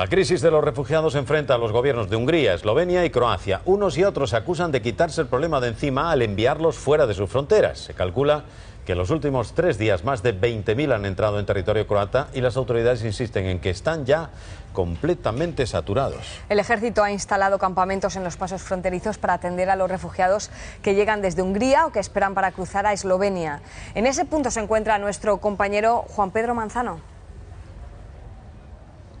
La crisis de los refugiados enfrenta a los gobiernos de Hungría, Eslovenia y Croacia. Unos y otros acusan de quitarse el problema de encima al enviarlos fuera de sus fronteras. Se calcula que en los últimos 3 días más de 20.000 han entrado en territorio croata y las autoridades insisten en que están ya completamente saturados. El ejército ha instalado campamentos en los pasos fronterizos para atender a los refugiados que llegan desde Hungría o que esperan para cruzar a Eslovenia. En ese punto se encuentra nuestro compañero Juan Pedro Manzano.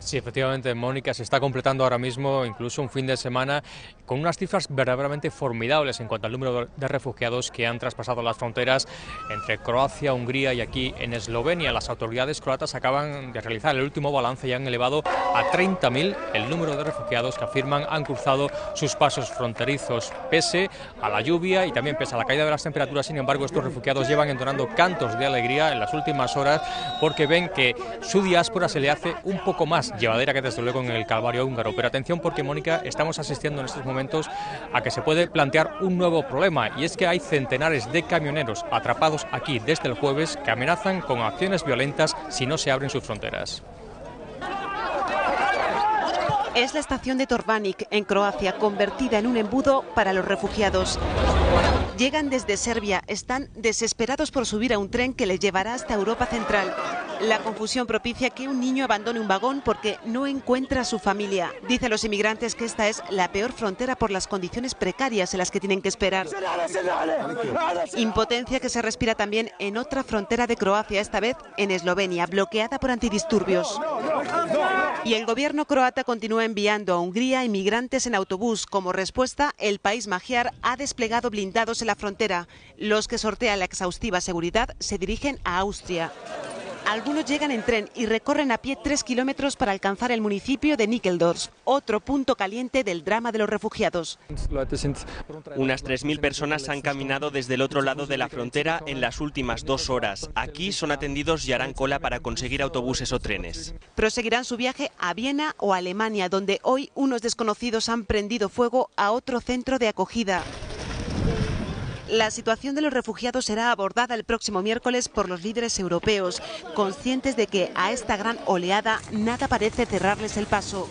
Sí, efectivamente, Mónica, se está completando ahora mismo incluso un fin de semana con unas cifras verdaderamente formidables en cuanto al número de refugiados que han traspasado las fronteras entre Croacia, Hungría y aquí en Eslovenia. Las autoridades croatas acaban de realizar el último balance y han elevado a 30.000 el número de refugiados que afirman han cruzado sus pasos fronterizos. Pese a la lluvia y también pese a la caída de las temperaturas, sin embargo, estos refugiados llevan entonando cantos de alegría en las últimas horas porque ven que su diáspora se le hace un poco más llevadera que desde luego en el calvario húngaro. Pero atención, porque Mónica, estamos asistiendo en estos momentos a que se puede plantear un nuevo problema, y es que hay centenares de camioneros atrapados aquí desde el jueves que amenazan con acciones violentas si no se abren sus fronteras. Es la estación de Torbanik, en Croacia, convertida en un embudo para los refugiados. Llegan desde Serbia, están desesperados por subir a un tren que les llevará hasta Europa Central. La confusión propicia que un niño abandone un vagón porque no encuentra a su familia. Dicen los inmigrantes que esta es la peor frontera por las condiciones precarias en las que tienen que esperar. Impotencia que se respira también en otra frontera de Croacia, esta vez en Eslovenia, bloqueada por antidisturbios. Y el gobierno croata continúa enviando a Hungría inmigrantes en autobús. Como respuesta, el país magiar ha desplegado blindados en la frontera. Los que sortean la exhaustiva seguridad se dirigen a Austria. Algunos llegan en tren y recorren a pie 3 kilómetros para alcanzar el municipio de Nickeldorf, otro punto caliente del drama de los refugiados. Unas 3.000 personas han caminado desde el otro lado de la frontera en las últimas 2 horas. Aquí son atendidos y harán cola para conseguir autobuses o trenes. Proseguirán su viaje a Viena o a Alemania, donde hoy unos desconocidos han prendido fuego a otro centro de acogida. La situación de los refugiados será abordada el próximo miércoles por los líderes europeos, conscientes de que a esta gran oleada nada parece cerrarles el paso.